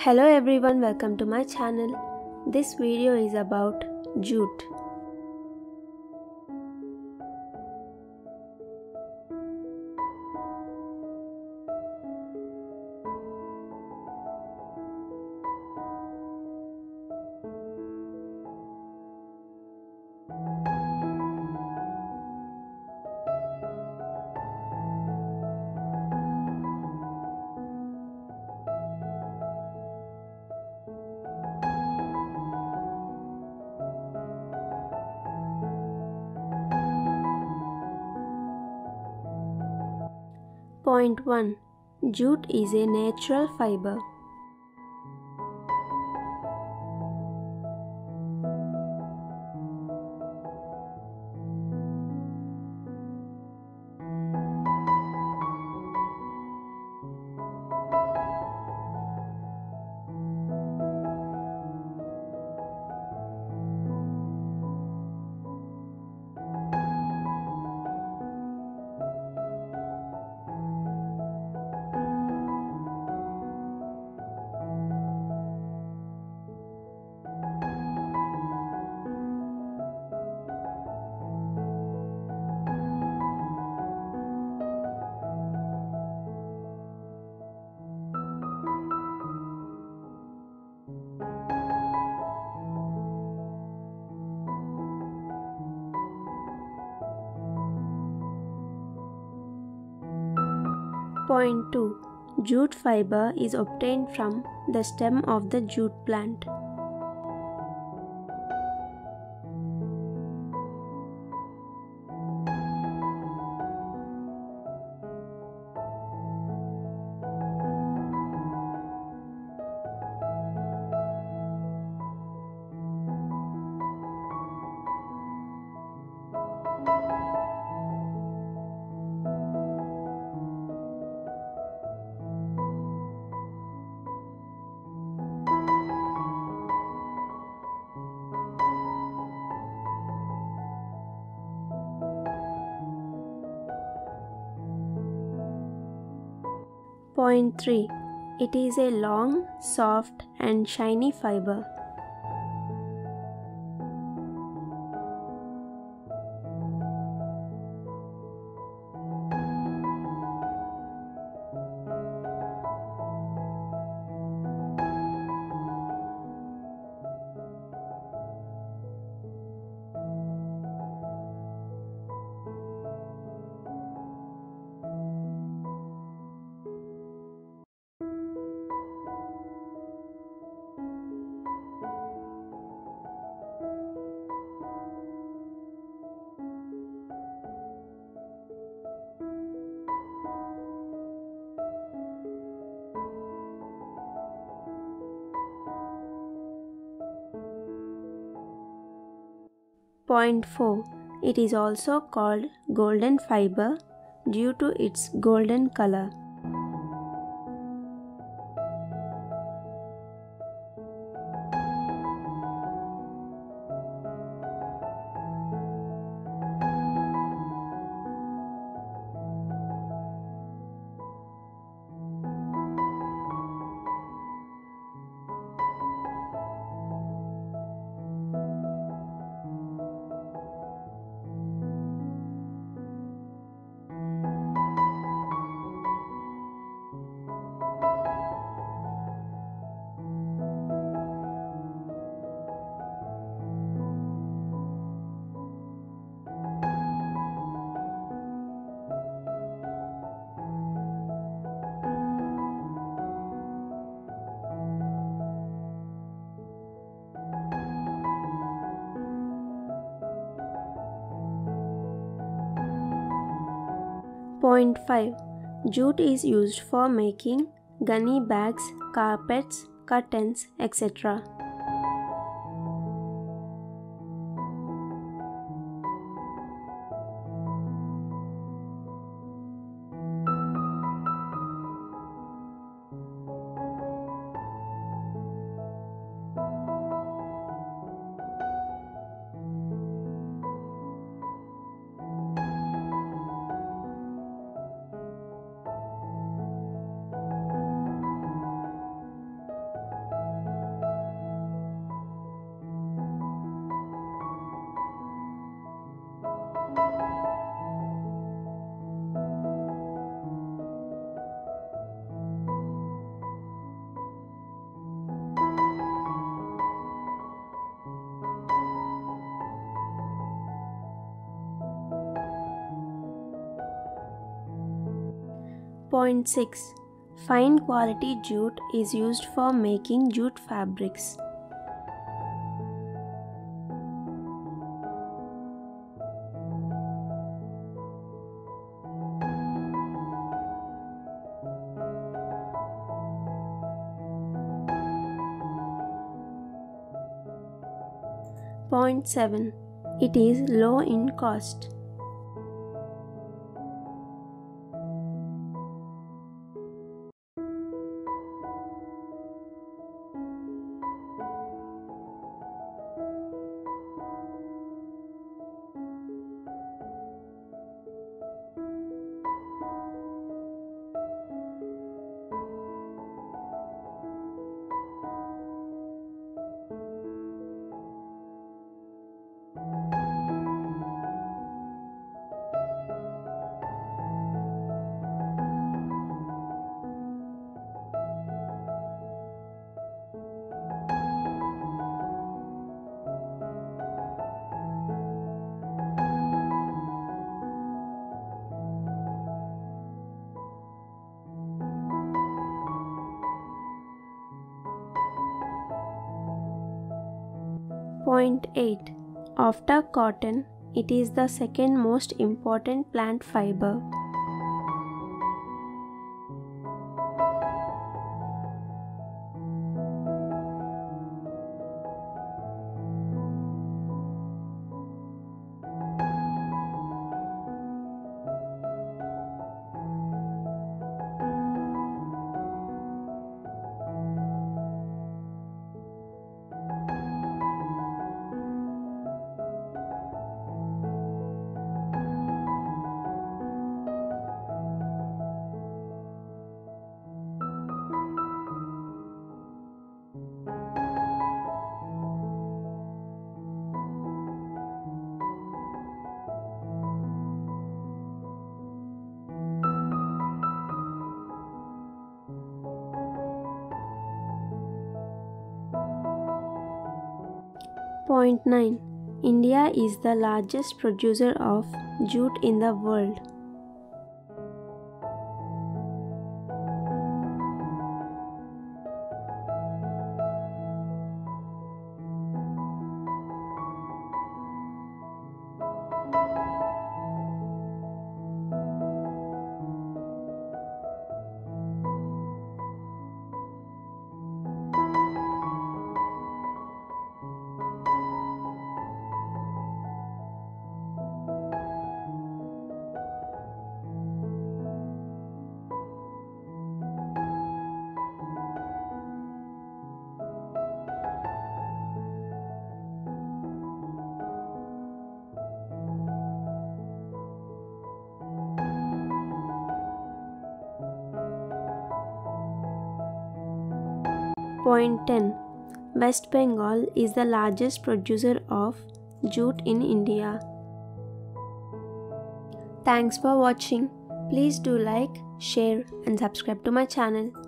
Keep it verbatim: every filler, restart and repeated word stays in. Hello everyone, welcome to my channel. This video is about jute. Point one. Jute is a natural fiber. Point two. Jute fiber is obtained from the stem of the jute plant. Point three. It is a long, soft, and shiny fiber. Point four. It is also called golden fiber due to its golden color. Point five. Jute is used for making gunny bags, carpets, curtains, et cetera. Point six. Fine quality jute is used for making jute fabrics. Point seven. It is low in cost. Point eight. After cotton, it is the second most important plant fiber. Point nine. India is the largest producer of jute in the world. Point ten. West Bengal is the largest producer of jute in India. Thanks for watching. Please do like, share and subscribe to my channel.